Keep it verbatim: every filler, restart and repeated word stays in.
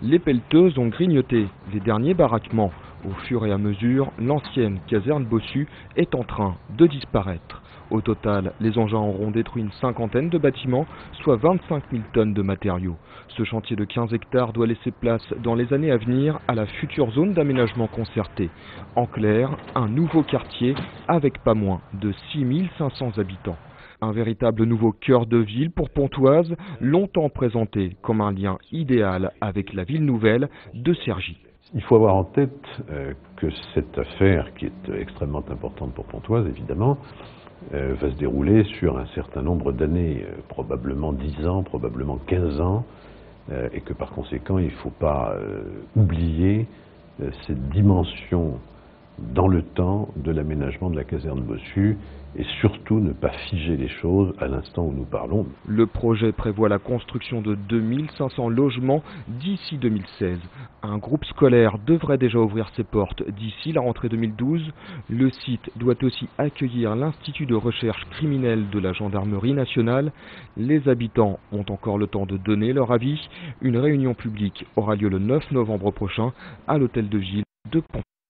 Les pelleteuses ont grignoté les derniers baraquements. Au fur et à mesure, l'ancienne caserne Bossut est en train de disparaître. Au total, les engins auront détruit une cinquantaine de bâtiments, soit vingt-cinq mille tonnes de matériaux. Ce chantier de quinze hectares doit laisser place dans les années à venir à la future zone d'aménagement concerté. En clair, un nouveau quartier avec pas moins de six mille cinq cents habitants. Un véritable nouveau cœur de ville pour Pontoise, longtemps présenté comme un lien idéal avec la ville nouvelle de Cergy. Il faut avoir en tête euh, que cette affaire, qui est extrêmement importante pour Pontoise évidemment, euh, va se dérouler sur un certain nombre d'années, euh, probablement dix ans, probablement quinze ans, euh, et que par conséquent il ne faut pas euh, oublier euh, cette dimension dans le temps de l'aménagement de la caserne Bossut et surtout ne pas figer les choses à l'instant où nous parlons. Le projet prévoit la construction de deux mille cinq cents logements d'ici deux mille seize. Un groupe scolaire devrait déjà ouvrir ses portes d'ici la rentrée deux mille douze. Le site doit aussi accueillir l'Institut de recherche criminelle de la Gendarmerie nationale. Les habitants ont encore le temps de donner leur avis. Une réunion publique aura lieu le neuf novembre prochain à l'hôtel de ville de Pontoise.